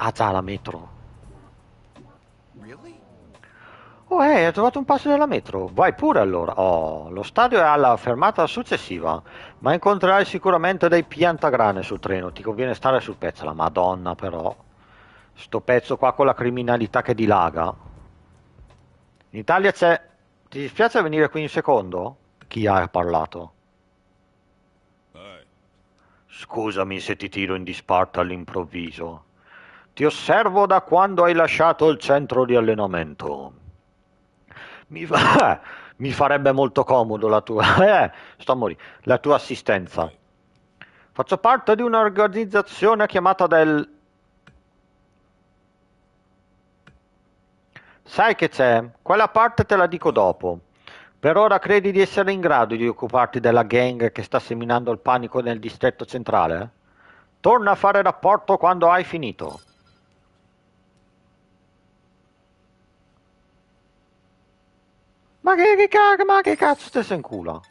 Ah già, la metro. Oh, hai trovato un passo della metro. Vai pure allora. Oh, lo stadio è alla fermata successiva, ma incontrerai sicuramente dei piantagrane sul treno. Ti conviene stare sul pezzo. La Madonna, però. Sto pezzo qua con la criminalità che dilaga. In Italia c'è... Ti dispiace venire qui in secondo? Chi ha parlato? Scusami se ti tiro in disparte all'improvviso. Ti osservo da quando hai lasciato il centro di allenamento. Mi farebbe molto comodo la tua... sto a morire. La tua assistenza. Faccio parte di un'organizzazione chiamata del... Sai che c'è? Quella parte te la dico dopo. Per ora credi di essere in grado di occuparti della gang che sta seminando il panico nel distretto centrale? Torna a fare rapporto quando hai finito. Ma che cazzo te sei in culo?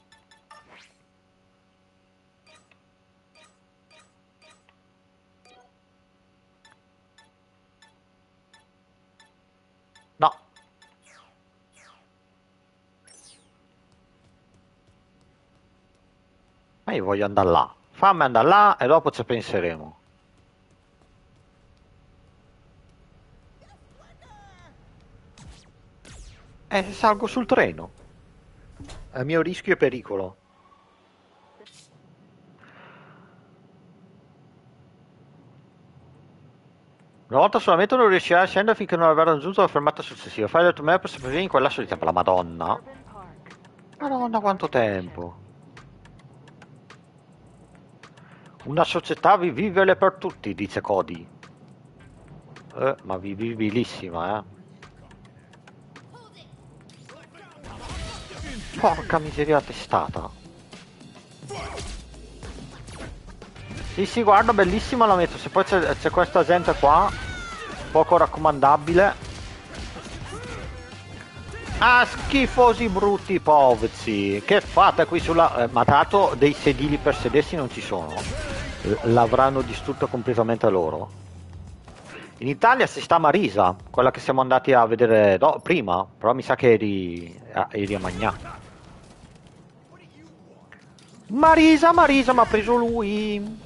Ma io voglio andare là. Fammi andare là e dopo ci penseremo. E salgo sul treno. A mio rischio e pericolo. Una volta sulla metro non riuscirai a scendere finché non avrai raggiunto la fermata successiva. Fai del tuo meglio per sopravvivere in quella solita. La Madonna. Madonna, quanto tempo. Una società vivibile per tutti, dice Cody. Ma vivibilissima, Porca miseria, la testata. Sì, guarda, bellissima la metto. Se poi c'è questa gente qua, poco raccomandabile. Ah, schifosi brutti povzi. Che fate qui sulla... ma tanto dei sedili per sedersi non ci sono. L'avranno distrutto completamente loro. In Italia si sta Marisa, quella che siamo andati a vedere prima, però mi sa che eri a Magnà. Marisa, mi ha preso lui.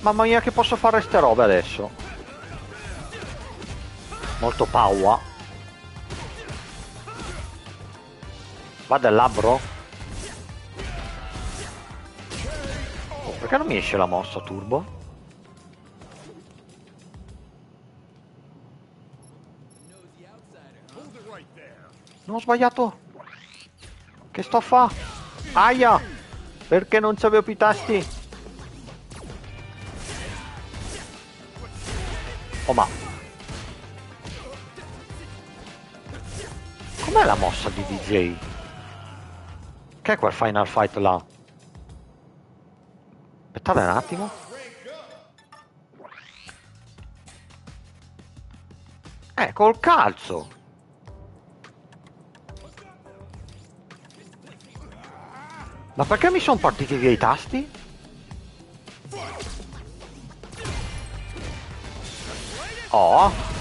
Mamma mia, che posso fare ste robe adesso? Molto paura. Vada là, bro. Oh, perché non mi esce la mossa turbo? Non ho sbagliato. Che sto a fa? Aia! Perché non c'avevo più i tasti? Oh, ma com'è la mossa di DJ? Che è quel final fight là? Aspettate un attimo. Col calcio. Ma perché mi sono partiti via i tasti? Oh.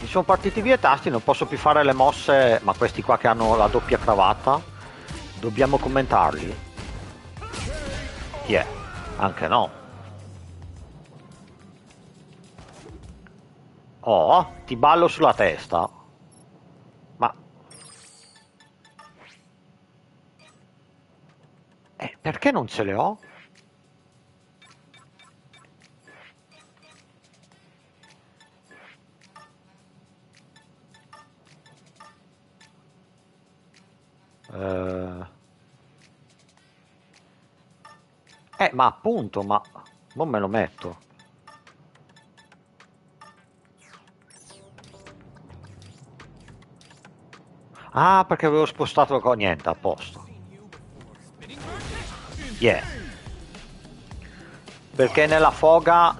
Mi sono partiti via i tasti, non posso più fare le mosse, ma questi qua che hanno la doppia cravatta, dobbiamo commentarli. Chi è? Anche no. Oh, ti ballo sulla testa. Ma... perché non ce le ho? Ma appunto, ma non me lo metto. Ah, perché avevo spostato niente, a posto. Perché nella foga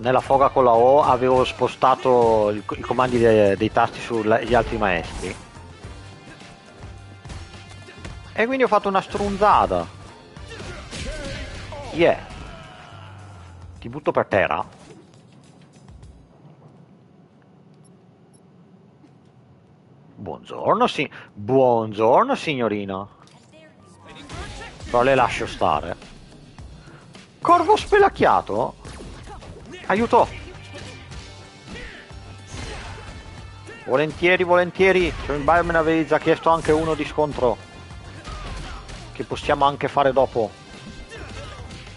con la O avevo spostato i comandi dei tasti sugli altri maestri. E quindi ho fatto una stronzata. Chi è? Ti butto per terra. Buongiorno, sì. Buongiorno, signorina. Però le lascio stare. Corvo spelacchiato? Aiuto! Volentieri, volentieri. Soimbai me ne avevi già chiesto anche uno di scontro. Che possiamo anche fare dopo.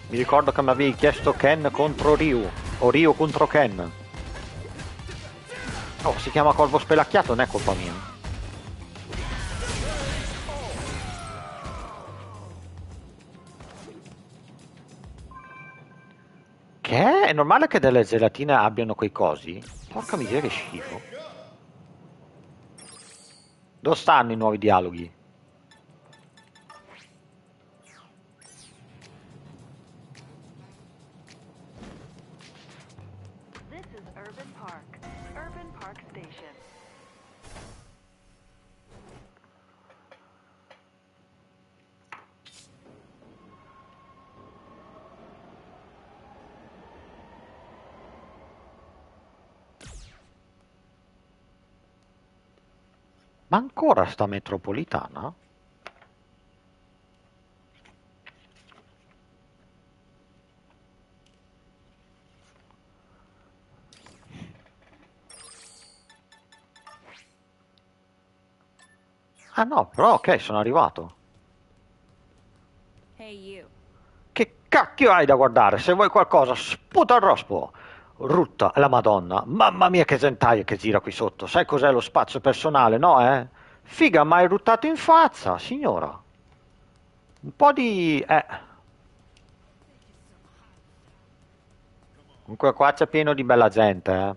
Mi ricordo che mi avevi chiesto Ken contro Ryu. O Ryu contro Ken. Oh, si chiama Corvo spelacchiato, non è colpa mia. Che? È normale che delle gelatine abbiano quei cosi? Porca miseria, che schifo. Dove stanno i nuovi dialoghi? This is Urban Park. Urban Park Station. Ma ancora sta metropolitana? Ah no, però ok, sono arrivato. Hey, che cacchio hai da guardare? Se vuoi qualcosa, sputa il rospo! Rutta, la madonna, mamma mia che gentaio che gira qui sotto, sai cos'è lo spazio personale, no eh? Figa, ma hai ruttato in faccia, signora. Un po' di... Comunque qua c'è pieno di bella gente,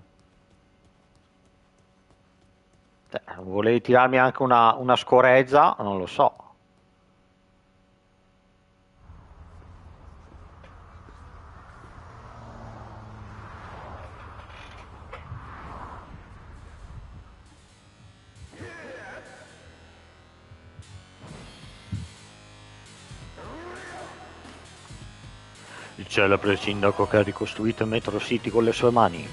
Volevi tirarmi anche una scoreggia? Non lo so. Il celebre sindaco che ha ricostruito Metro City con le sue mani.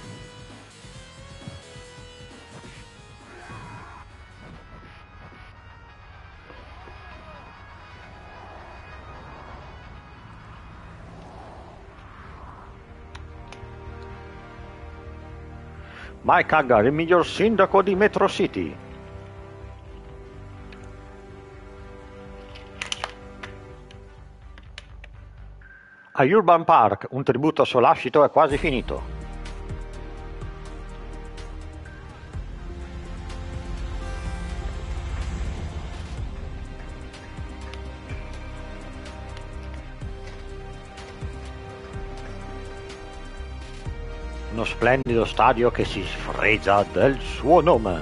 Mike Haggar, il miglior sindaco di Metro City. A Urban Park, un tributo a Solascito è quasi finito. Uno splendido stadio che si sfregia del suo nome.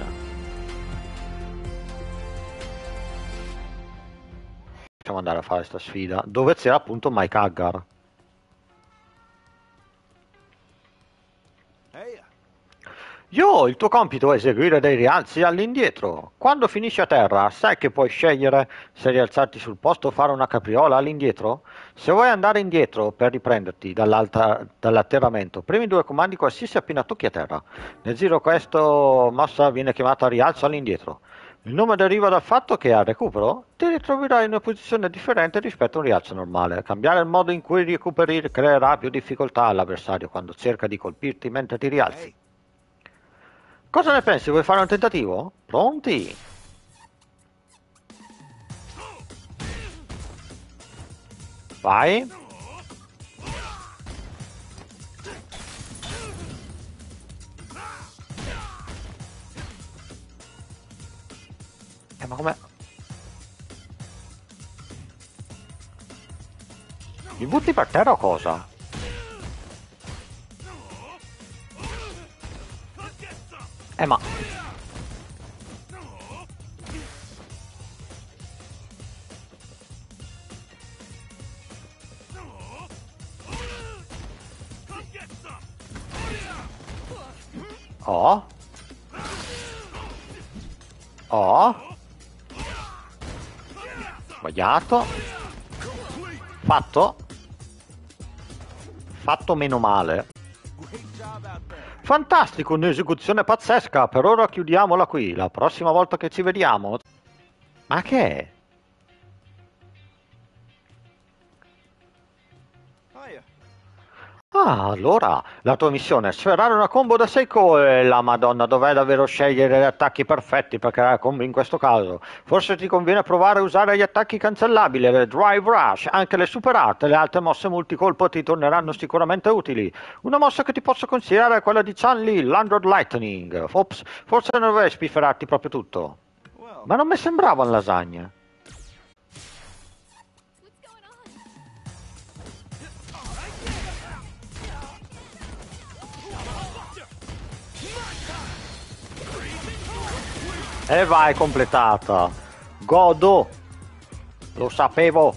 Possiamo andare a fare sta sfida, dove c'era appunto Mike Haggar. Yo, il tuo compito è eseguire dei rialzi all'indietro. Quando finisci a terra, sai che puoi scegliere se rialzarti sul posto o fare una capriola all'indietro? Se vuoi andare indietro per riprenderti dall'atterramento, premi due comandi qualsiasi appena tocchi a terra. Nel giro questa mossa viene chiamata rialzo all'indietro. Il nome deriva dal fatto che al recupero ti ritroverai in una posizione differente rispetto a un rialzo normale. Cambiare il modo in cui recuperi creerà più difficoltà all'avversario quando cerca di colpirti mentre ti rialzi. Cosa ne pensi? Vuoi fare un tentativo? Pronti? Vai. Ma com'è? Mi butti per terra o cosa? Ma oh oh sbagliato fatto fatto meno male. Fantastico, un'esecuzione pazzesca, per ora chiudiamola qui, la prossima volta che ci vediamo. Ma che è? Ah, allora, la tua missione è sferrare una combo da Seiko e la madonna, dov'è davvero scegliere gli attacchi perfetti per creare combo in questo caso? Forse ti conviene provare a usare gli attacchi cancellabili, le Drive Rush, anche le superate, le altre mosse multicolpo ti torneranno sicuramente utili. Una mossa che ti posso consigliare è quella di Chun-Li, Landlord Lightning. Ops, forse non dovrei spifferarti proprio tutto. Ma non mi sembrava lasagna. E vai, completata. Godo. Lo sapevo.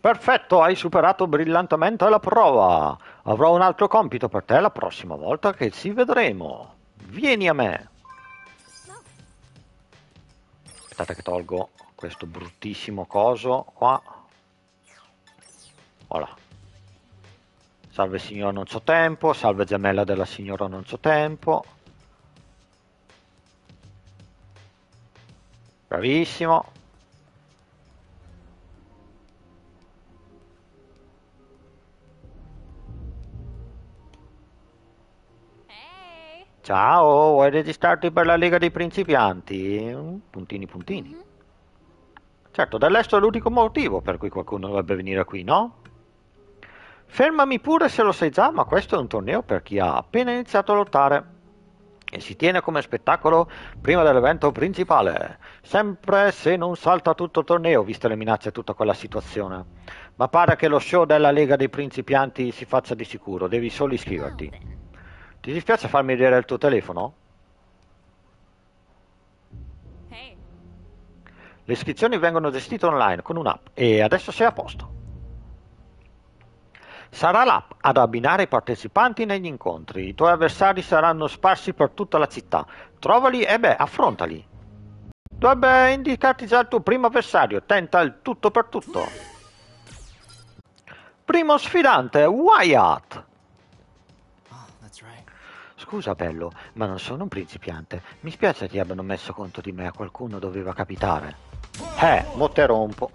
Perfetto, hai superato brillantemente la prova. Avrò un altro compito per te la prossima volta che ci vedremo. Vieni a me. Aspettate che tolgo questo bruttissimo coso qua. Voilà. Salve signora, non c'ho tempo. Salve gemella della signora, non c'ho tempo. Bravissimo. Hey. Ciao, vuoi registrarti per la Lega dei Principianti? Puntini, puntini. Certo, dall'estero è l'unico motivo per cui qualcuno dovrebbe venire qui, no? Fermami pure se lo sai già, ma questo è un torneo per chi ha appena iniziato a lottare. E si tiene come spettacolo prima dell'evento principale, sempre se non salta tutto il torneo, viste le minacce e tutta quella situazione. Ma pare che lo show della Lega dei Principianti si faccia di sicuro, devi solo iscriverti. Ti dispiace farmi vedere il tuo telefono? Hey. Le iscrizioni vengono gestite online con un'app e adesso sei a posto. Sarà l'app ad abbinare i partecipanti negli incontri. I tuoi avversari saranno sparsi per tutta la città. Trovali e affrontali. Dovrebbe indicarti già il tuo primo avversario. Tenta il tutto per tutto. Primo sfidante, Wyatt. Scusa bello, ma non sono un principiante. Mi spiace ti abbiano messo conto di me, a qualcuno doveva capitare. Motterombo.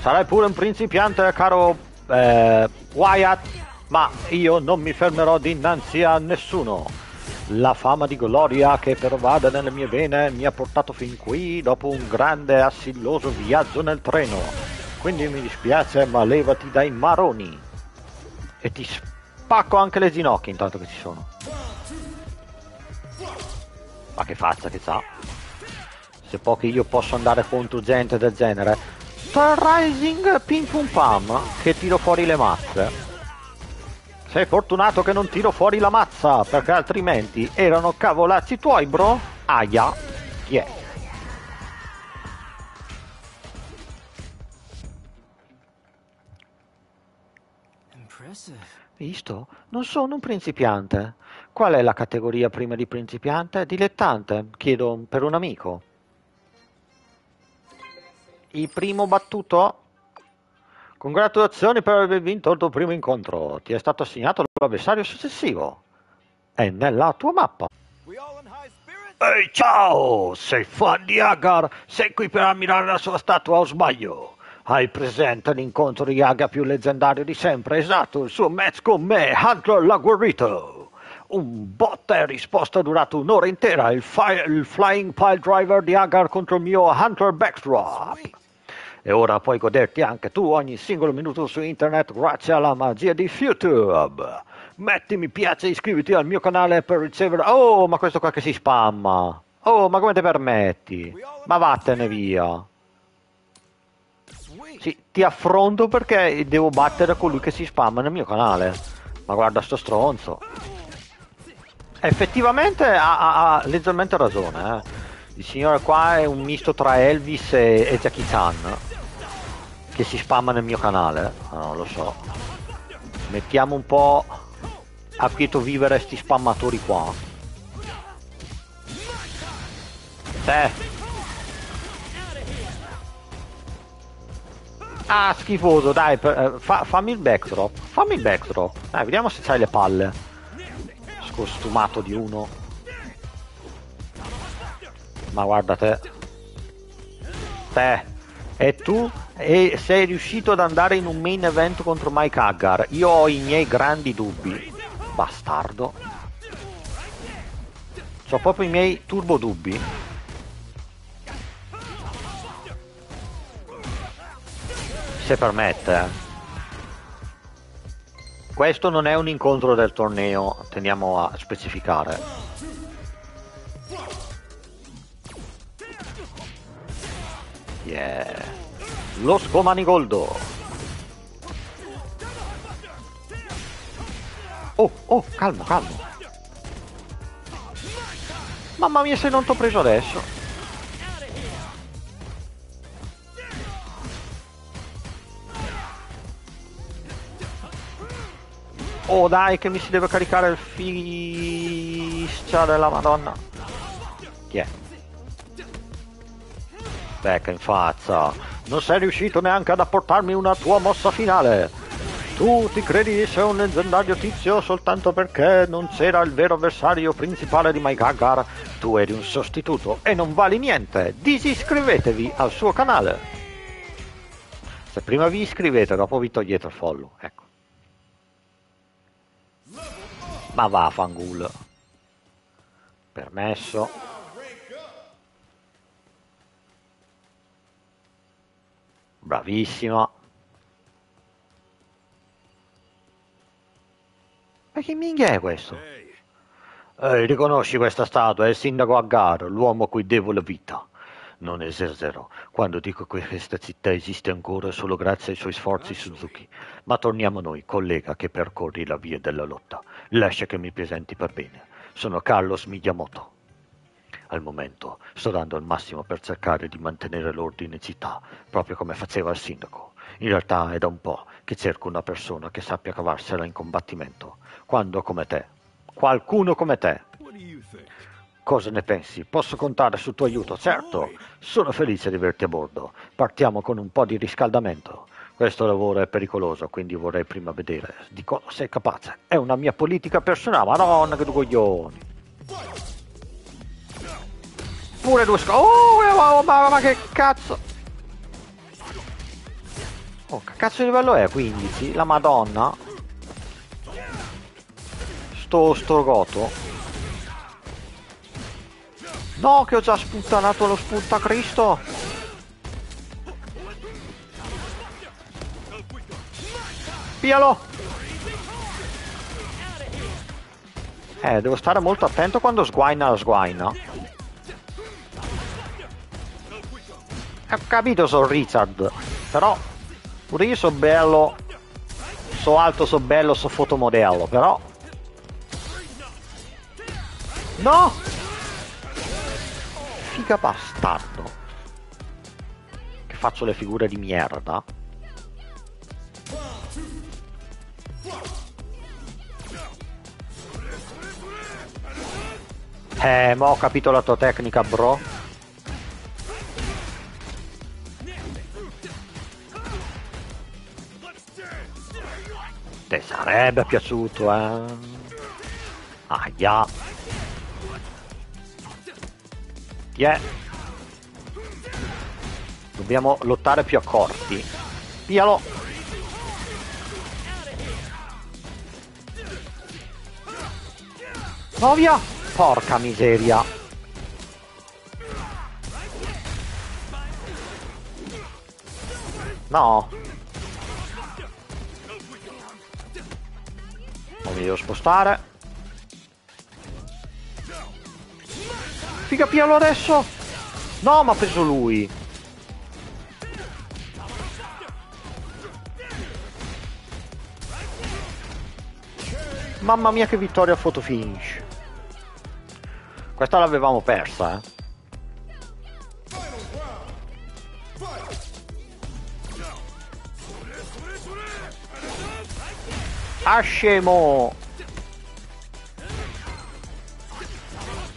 Sarai pure un principiante, caro Wyatt, ma io non mi fermerò dinanzi a nessuno. La fama di gloria che pervade nelle mie vene mi ha portato fin qui dopo un grande e assilloso viaggio nel treno. Quindi mi dispiace, ma levati dai maroni. E ti spacco anche le ginocchia intanto che ci sono. Ma che faccia che c'ha? Se pochi io posso andare contro gente del genere. Star Rising pim pum pam, che tiro fuori le mazze. Sei fortunato che non tiro fuori la mazza, perché altrimenti erano cavolazzi tuoi, bro. Aia. Chi è? Visto? Non sono un principiante. Qual è la categoria prima di principiante? Dilettante, chiedo per un amico. Il primo battuto? Congratulazioni per aver vinto il tuo primo incontro. Ti è stato assegnato l'avversario successivo. È nella tua mappa. Ehi, ciao! Sei fan di Haggar? Sei qui per ammirare la sua statua o sbaglio? Hai presente l'incontro di Haggar più leggendario di sempre? Esatto, il suo match con me, Hunter Laguerrito. Un botta e risposta durato un'ora intera, il flying pile driver di Haggar contro il mio Hunter Backdrop. E ora puoi goderti anche tu ogni singolo minuto su internet grazie alla magia di YouTube. Metti mi piace e iscriviti al mio canale per ricevere... Oh, ma questo qua che si spamma. Oh, ma come ti permetti? Ma vattene via. Sì, ti affronto perché devo battere colui che si spamma nel mio canale. Ma guarda sto stronzo. Effettivamente ha leggermente ragione, Il signore qua è un misto tra Elvis e Jackie Chan, che si spamma nel mio canale, non lo so. Mettiamo un po' a quieto vivere sti spammatori qua. Te. Ah, schifoso, dai, fammi il backdrop. Fammi il backdrop. Dai, vediamo se c'hai le palle. Scostumato di uno. Ma guarda te. Te. E tu sei riuscito ad andare in un main event contro Mike Haggar. Io ho i miei grandi dubbi. Bastardo. C'ho proprio i miei turbo dubbi. Se permette. Questo non è un incontro del torneo, tendiamo a specificare. Yeah. Lo scomanigoldo. Oh, calmo. Mamma mia, se non t'ho preso adesso. Oh dai, che mi si deve caricare il fiscia della madonna. Chi è? Becca in faccia. Non sei riuscito neanche ad apportarmi una tua mossa finale. Tu ti credi di essere un leggendario tizio soltanto perché non c'era il vero avversario principale di Mike Haggar. Tu eri un sostituto e non vali niente. Disiscrivetevi al suo canale. Se prima vi iscrivete, dopo vi togliete il follow. Ecco. Ma va, fangul. Permesso. Bravissima. Ma che minchia è questo? Riconosci questa statua? È il sindaco Haggar, l'uomo a cui devo la vita. Non esercerò. Quando dico che questa città esiste ancora solo grazie ai suoi sforzi, Suzuki. Ma torniamo a noi, collega che percorri la via della lotta. Lascia che mi presenti per bene. Sono Carlos Miyamoto. Al momento sto dando il massimo per cercare di mantenere l'ordine in città, proprio come faceva il sindaco. In realtà è da un po' che cerco una persona che sappia cavarsela in combattimento. Qualcuno come te. Cosa ne pensi? Posso contare sul tuo aiuto? Certo, sono felice di averti a bordo. Partiamo con un po' di riscaldamento. Questo lavoro è pericoloso, quindi vorrei prima vedere di cosa sei capace. È una mia politica personale, madonna che due coglioni. Pure due ma che cazzo. Oh, che cazzo di livello è? 15? La madonna. Sto goto. No, che ho già sputtanato lo Sputta Cristo. Pialo! Devo stare molto attento quando sguaina la sguaina. Ho capito, sono Richard. Però pure io so bello. So alto, so bello, so fotomodello, però. No! Figa bastardo. Che faccio le figure di merda. Ma ho capito la tua tecnica, bro. Te sarebbe piaciuto, eh. Ahia. Yeah. Dobbiamo lottare più accorti. Pialo. No, via. Porca miseria. No. Non mi devo spostare. Figa, pialo adesso! No, ma ha preso lui! Mamma mia che vittoria photo finish! Questa l'avevamo persa, eh! Ah, scemo!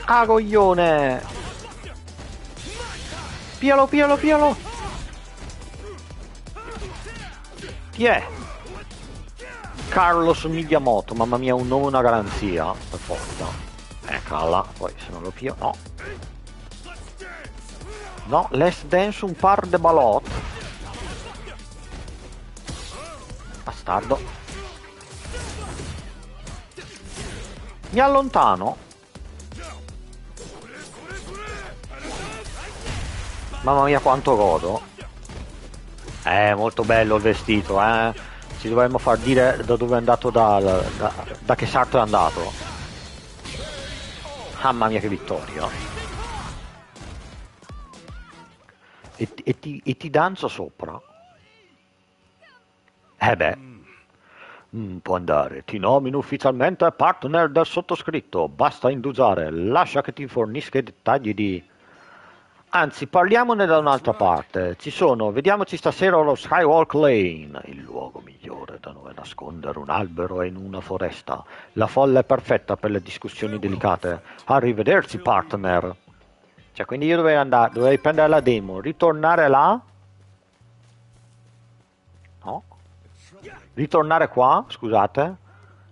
Ah, coglione! Pialo! Chi è? Carlos Miyamoto, mamma mia, un nome, una garanzia, per forza. Cala, poi se non lo pio, no. No, let's dance un par de balot. Bastardo. Mi allontano. Mamma mia quanto godo. Molto bello il vestito, eh. Ci dovremmo far dire da dove è andato, da che sarto è andato. Mamma mia che vittoria. E ti danzo sopra. Può andare. Ti nomino ufficialmente partner del sottoscritto. Basta indugiare. Lascia che ti fornisca i dettagli di... Anzi, parliamone da un'altra parte. Ci sono, vediamoci stasera allo Skywalk Lane, il luogo migliore da dove nascondere un albero in una foresta. La folla è perfetta per le discussioni delicate. Arrivederci, partner. Cioè, quindi io dovrei andare, dovrei prendere la demo, ritornare là. No? Ritornare qua, scusate,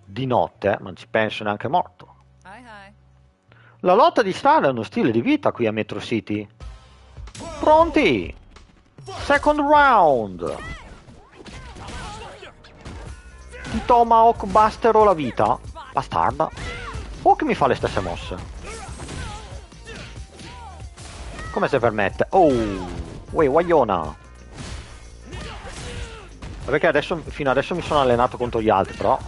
di notte, non ci penso neanche morto. La lotta di strada è uno stile di vita qui a Metro City. Pronti? Second round! Ti tomahawk busterò la vita. Bastarda. O che mi fa le stesse mosse. Come se permette. Oh! Uè, guagliona! Perché adesso, fino adesso mi sono allenato contro gli altri, però.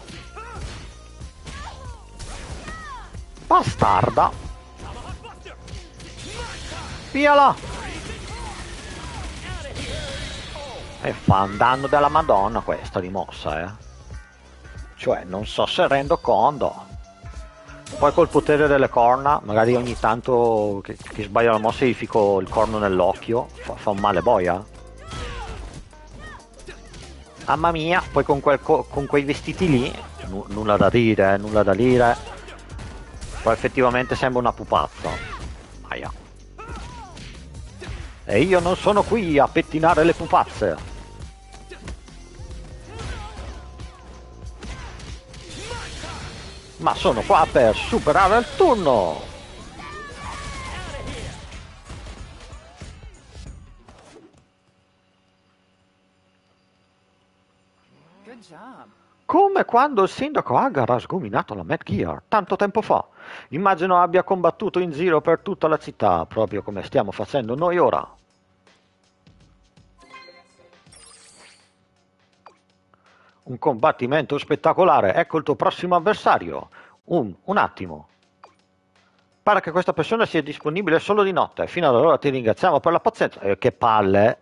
Bastarda! Via là! E fa un danno della Madonna questa di mossa, eh! Cioè, non so se rendo conto. Poi col potere delle corna, magari ogni tanto che sbaglio la mossa gli fico il corno nell'occhio, fa un male boia. Mamma mia, poi con quei vestiti lì, nulla da dire, nulla da dire. Però effettivamente sembra una pupazza. Aia. E io non sono qui a pettinare le pupazze. Ma sono qua per superare il turno. Come quando il sindaco Haggar ha sgominato la Mad Gear tanto tempo fa. Immagino abbia combattuto in giro per tutta la città, proprio come stiamo facendo noi ora. Un combattimento spettacolare, ecco il tuo prossimo avversario. Un attimo. Pare che questa persona sia disponibile solo di notte, fino ad allora ti ringraziamo per la pazienza. Che palle!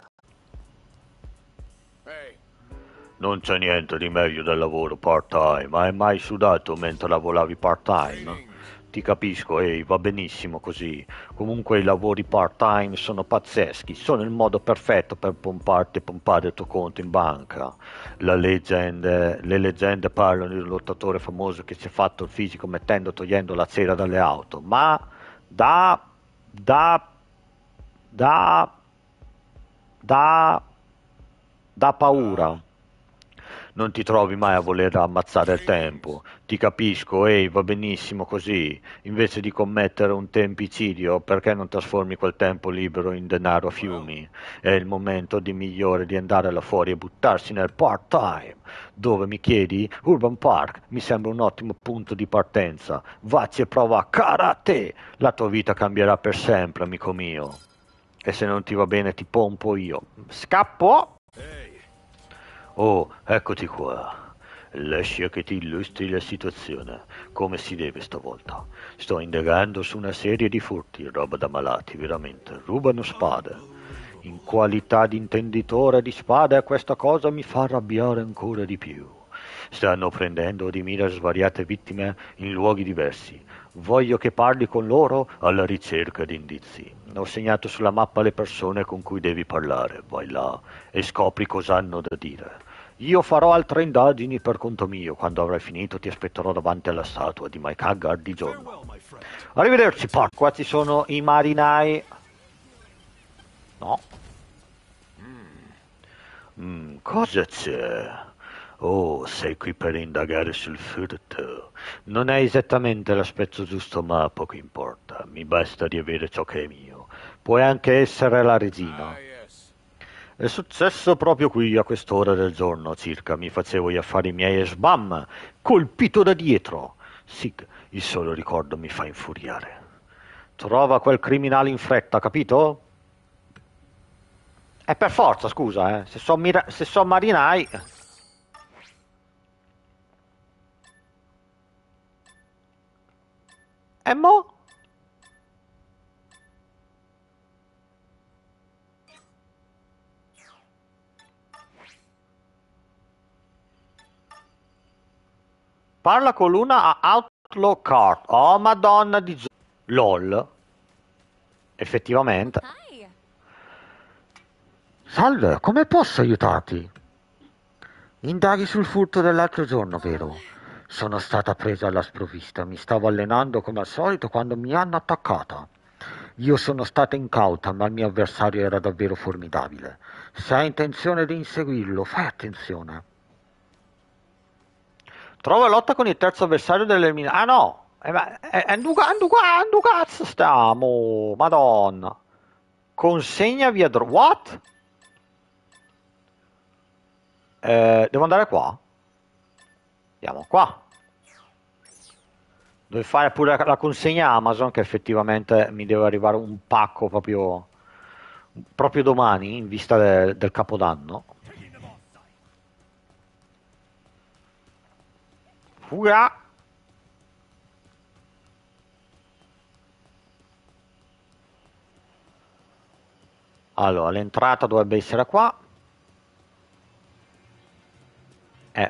Non c'è niente di meglio del lavoro part-time, ma hai mai sudato mentre lavoravi part-time? Ti capisco, ehi, va benissimo così. Comunque i lavori part-time sono pazzeschi, sono il modo perfetto per pomparti e pompare il tuo conto in banca. Le leggende parlano di un lottatore famoso che si è fatto il fisico mettendo e togliendo la cera dalle auto, ma da paura. Non ti trovi mai a voler ammazzare il tempo. Ti capisco, ehi, va benissimo così. Invece di commettere un tempicidio, perché non trasformi quel tempo libero in denaro a fiumi? È il momento migliore di andare là fuori e buttarsi nel part-time. Dove mi chiedi? Urban Park mi sembra un ottimo punto di partenza. Vacci e prova karate. La tua vita cambierà per sempre, amico mio. E se non ti va bene ti pompo io. Scappo! Oh, eccoti qua. Lascia che ti illustri la situazione, come si deve stavolta. Sto indagando su una serie di furti, roba da malati, veramente. Rubano spade. In qualità di intenditore di spade, questa cosa mi fa arrabbiare ancora di più. Stanno prendendo di mira svariate vittime in luoghi diversi. Voglio che parli con loro alla ricerca di indizi. Ho segnato sulla mappa le persone con cui devi parlare. Vai là e scopri cosa hanno da dire. Io farò altre indagini per conto mio. Quando avrai finito ti aspetterò davanti alla statua di Mike Haggar di giorno. Arrivederci, Park. Qua ci sono i marinai. No. Cosa c'è? Oh, sei qui per indagare sul furto. Non hai esattamente l'aspetto giusto, ma poco importa. Mi basta di avere ciò che è mio. Puoi anche essere la regina. È successo proprio qui a quest'ora del giorno circa. Mi facevo gli affari miei e sbam! Colpito da dietro! Sì, il solo ricordo mi fa infuriare. Trova quel criminale in fretta, capito? È per forza, scusa, eh. Se son marinai... E mo? Parla con Luna a Outlaw Cart. Oh, madonna di... LOL. Effettivamente. Hi. Salve, come posso aiutarti? Indaghi sul furto dell'altro giorno, vero? Sono stata presa alla sprovvista. Mi stavo allenando come al solito quando mi hanno attaccata. Io sono stata incauta, ma il mio avversario era davvero formidabile. Se hai intenzione di inseguirlo, fai attenzione. Trova lotta con il terzo avversario dell'eliminazione. Ah no! Andu cazzo stiamo! Madonna! Consegna via droga. What? Devo andare qua? Andiamo qua. Devo fare pure la consegna Amazon, che effettivamente mi deve arrivare un pacco proprio domani, in vista del Capodanno. Fuga! Allora, l'entrata dovrebbe essere qua.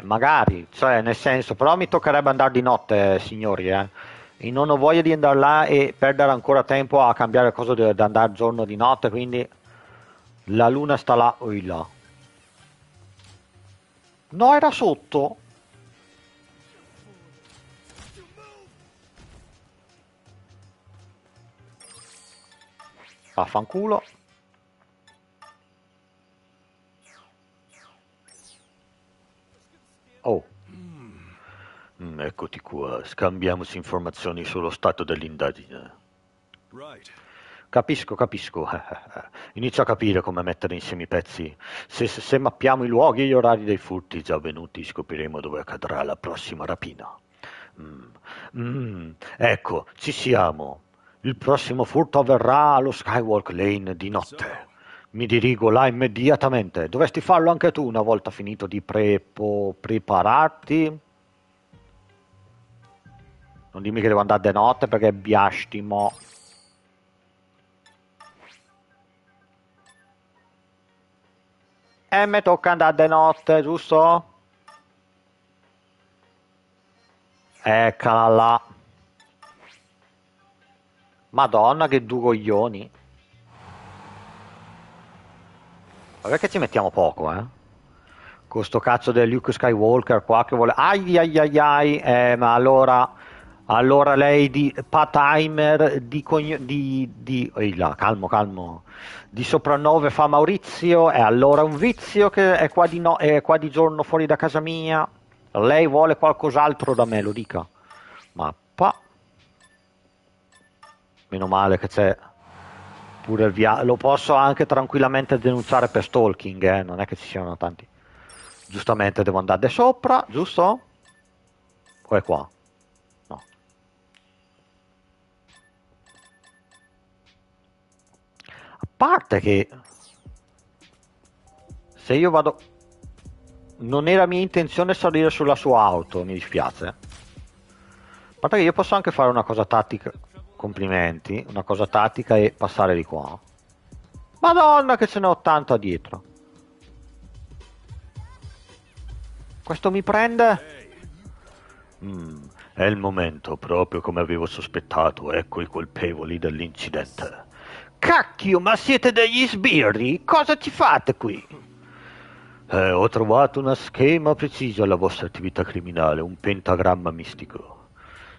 Magari, cioè, nel senso, però mi toccherebbe andare di notte, signori, eh. E non ho voglia di andare là e perdere ancora tempo a cambiare cosa da andare giorno di notte, quindi... La luna sta là o là. No, era sotto! Vaffanculo. Oh. Eccoti qua. Scambiamoci informazioni sullo stato dell'indagine. Right. Capisco. Inizio a capire come mettere insieme i pezzi. Se mappiamo i luoghi e gli orari dei furti già avvenuti, scopriremo dove accadrà la prossima rapina. Ecco, ci siamo. Il prossimo furto avverrà allo Skywalk Lane di notte. Mi dirigo là immediatamente. Dovresti farlo anche tu una volta finito di prepararti. Non dimmi che devo andare di notte perché biastimo. E mi tocca andare di notte, giusto? Eccola là. Madonna, che due coglioni. Vabbè che ci mettiamo poco, eh. Con sto cazzo del Luke Skywalker qua che vuole... Ai ai ai ai. Ma allora lei di... Patimer di... là, calmo. Di soprannome fa Maurizio. E allora un vizio che è qua, è qua di giorno fuori da casa mia. Lei vuole qualcos'altro da me, lo dica. Mappa. Meno male che c'è pure il via. Lo posso anche tranquillamente denunciare per stalking, eh? Non è che ci siano tanti. Giustamente devo andare da sopra, giusto? O è qua? No. A parte che... Se io vado... Non era mia intenzione salire sulla sua auto, mi dispiace. A parte che io posso anche fare una cosa tattica... Complimenti, una cosa tattica e passare di qua. Madonna che ce n'ho 80 dietro. Questo mi prende? È il momento, proprio come avevo sospettato. Ecco i colpevoli dell'incidente. Cacchio, ma siete degli sbirri? Cosa ci fate qui? Ho trovato una schema precisa alla vostra attività criminale, un pentagramma mistico.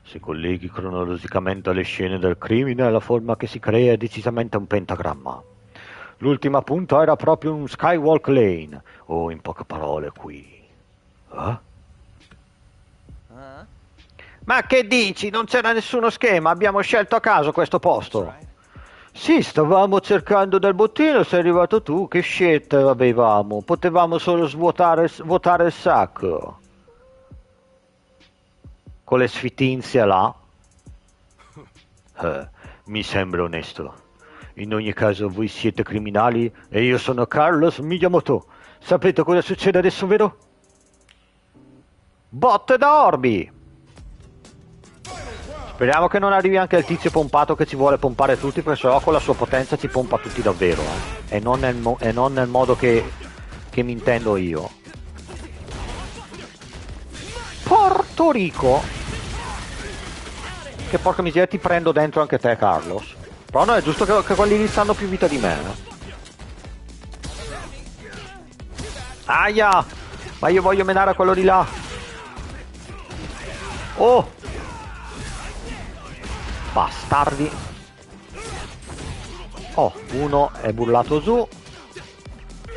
Se colleghi cronologicamente alle scene del crimine, la forma che si crea è decisamente un pentagramma. L'ultima punta era proprio un Skywalk Lane, o in poche parole qui. Ah? Ma che dici? Non c'era nessuno schema, abbiamo scelto a caso questo posto. Sì, stavamo cercando dal bottino, sei arrivato tu, che scelta avevamo? Potevamo solo svuotare il sacco. Con le sfitinzie là? Mi sembra onesto. In ogni caso voi siete criminali e io sono Carlos Miyamoto. Sapete cosa succede adesso, vero? Botte da orbi! Speriamo che non arrivi anche il tizio pompato che ci vuole pompare tutti, perché sennò con la sua potenza ci pompa tutti davvero, eh. E non nel modo che mi intendo io. Porto Rico! Che porca miseria, ti prendo dentro anche te, Carlos. Però no, è giusto che quelli lì stanno più vita di me. Aia! Ma io voglio menare a quello di là. Oh! Bastardi. Oh, uno è burlato su.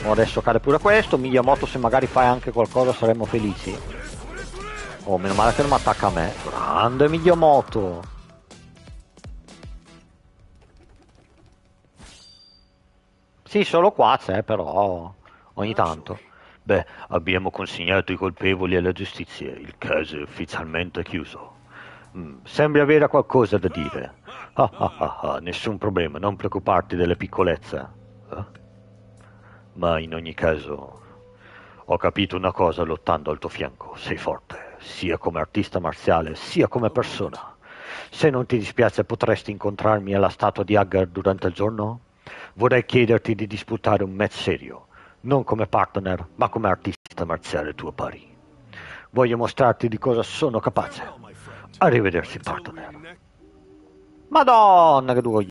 Adesso cade pure questo. Miyamoto, se magari fai anche qualcosa saremmo felici. Oh, meno male che non attacca a me. Grande Miyamoto. Sì, solo qua c'è, però ogni tanto. Beh, abbiamo consegnato i colpevoli alla giustizia. Il caso è ufficialmente chiuso. Sembri avere qualcosa da dire. Nessun problema, non preoccuparti delle piccolezze. Eh? Ma in ogni caso, ho capito una cosa lottando al tuo fianco. Sei forte, sia come artista marziale, sia come persona. Se non ti dispiace, potresti incontrarmi alla statua di Haggar durante il giorno? Vorrei chiederti di disputare un match serio, non come partner, ma come artista marziale tuo pari. Voglio mostrarti di cosa sono capace. Arrivederci, partner. Madonna, che duro.